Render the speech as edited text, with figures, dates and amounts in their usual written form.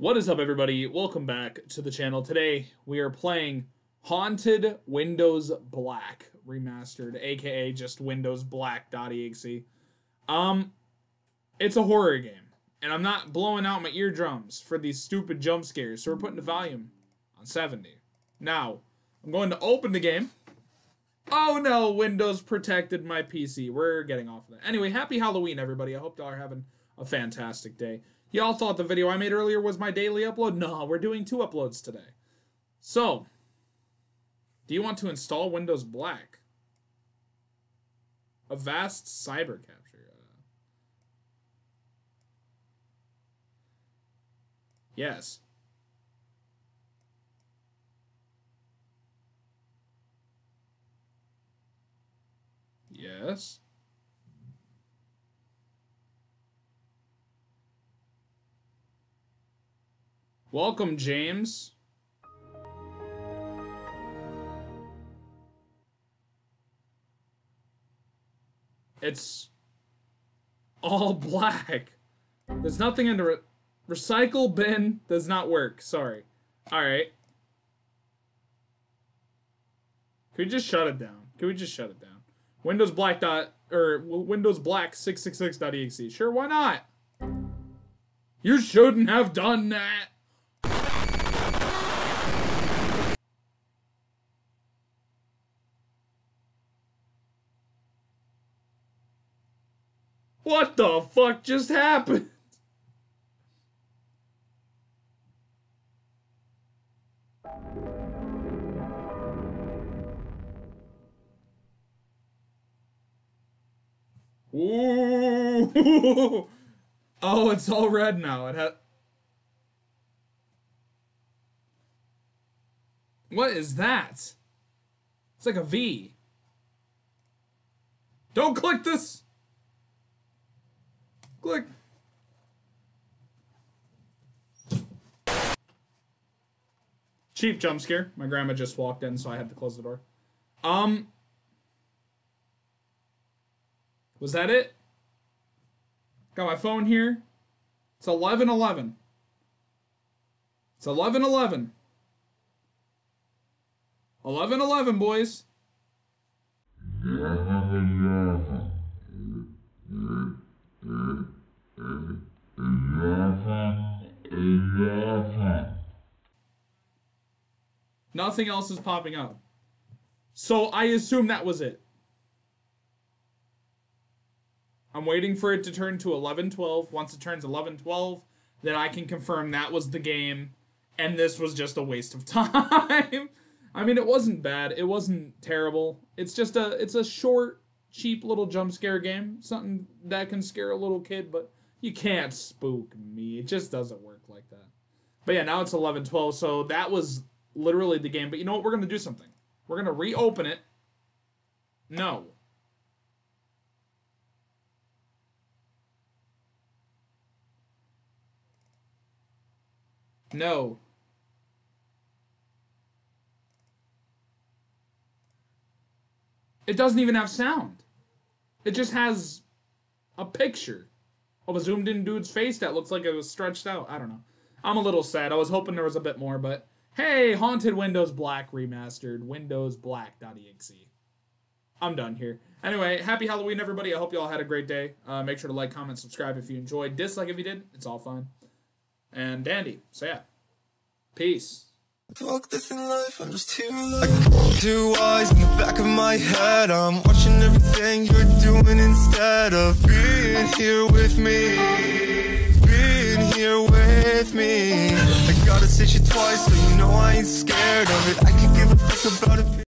What is up, everybody? Welcome back to the channel. Today we are playing Haunted Windows Black Remastered, aka just Windows Black.exe. It's a horror game, and I'm not blowing out my eardrums for these stupid jump scares, so we're putting the volume on 70. Now, I'm going to open the game. Oh no, Windows protected my PC. We're getting off of that. Anyway, happy Halloween, everybody. I hope y'all are having a fantastic day. Y'all thought the video I made earlier was my daily upload? No, we're doing 2 uploads today. So, do you want to install Windows Black? Avast cyber capture. Yes. Yes. Welcome, James. It's all black. There's nothing in the recycle bin. Does not work. Sorry. All right. Can we just shut it down? Can we just shut it down? Windows Black Windows Black 666.exe. Sure, why not? You shouldn't have done that. What the fuck just happened? Ooh. Oh, it's all red now. It has. What is that? It's like a V. Don't click this. Click. Cheap jump scare. My grandma just walked in, so I had to close the door. Was that it? Got my phone here. It's 11:11. It's 11:11. 11:11, boys. Nothing else is popping up. So I assume that was it. I'm waiting for it to turn to 11:12. Once it turns 11:12, then I can confirm that was the game, and this was just a waste of time. I mean, it wasn't bad. It wasn't terrible. It's just it's a short, cheap little jump scare game. Something that can scare a little kid, but you can't spook me. It just doesn't work like that. But yeah, now it's 11:12, so that was literally the game. But you know what? We're going to do something. We're going to reopen it. No. No. It doesn't even have sound. It just has a picture of a zoomed in dude's face that looks like it was stretched out. I don't know. I'm a little sad. I was hoping there was a bit more, but hey, Haunted Windows Black Remastered, Windows Black.exe. I'm done here. Anyway, happy Halloween, everybody. I hope you all had a great day. Make sure to like, comment, subscribe if you enjoyed. Dislike if you didn't. It's all fine. And dandy, so yeah, peace. Fuck this in life, I'm just here alive. I got 2 eyes in the back of my head. I'm watching everything you're doing instead of being here with me. Being here with me. I gotta say shit twice, so you know I ain't scared of it. I could give a fuck about it.